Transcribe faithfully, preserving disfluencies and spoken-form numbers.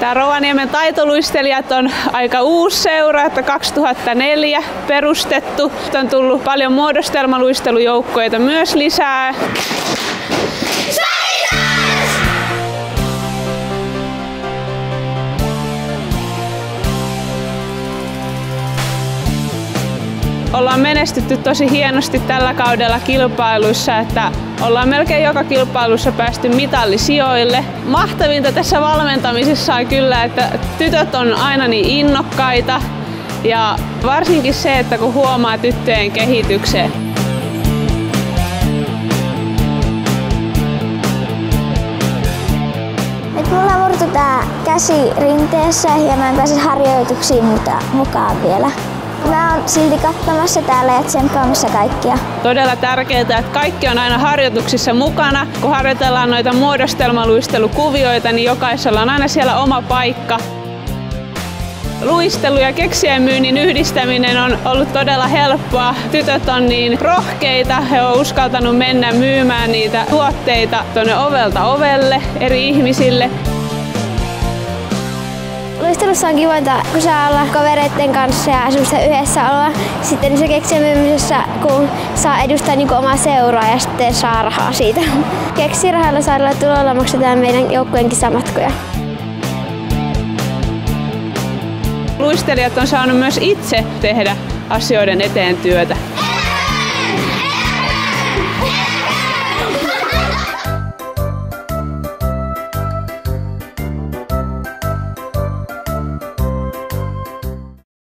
Tämä Rovaniemen taitoluistelijat on aika uusi seura, että kaksituhattaneljä perustettu. On tullut paljon muodostelmaluistelujoukkoita myös lisää. Ollaan menestytty tosi hienosti tällä kaudella kilpailuissa, että ollaan melkein joka kilpailussa päästy mitallisijoille. Mahtavinta tässä valmentamisessa on kyllä, että tytöt on aina niin innokkaita ja varsinkin se, että kun huomaa tyttöjen kehityksen. Mulla murtui tää käsi rinteessä ja mä en pääse harjoituksiin mukaan vielä. Mä oon silti katsomassa täällä ja tsemppäämässä kaikkia. Todella tärkeää, että kaikki on aina harjoituksissa mukana. Kun harjoitellaan noita muodostelmaluistelukuvioita, niin jokaisella on aina siellä oma paikka. Luistelu ja keksien myynnin yhdistäminen on ollut todella helppoa. Tytöt on niin rohkeita, he on uskaltanut mennä myymään niitä tuotteita tuonne ovelta ovelle eri ihmisille. Luistelussa on kivointa, kun saa olla kavereiden kanssa ja semmoista yhdessä olla. Sitten niissä keksien myymisessä, kun saa edustaa niin kuin omaa seuraa ja sitten saa rahaa siitä. Keksirahalla saadaan tulolla maksetaan meidän joukkojen kisamatkoja. Luistelijat on saanut myös itse tehdä asioiden eteen työtä.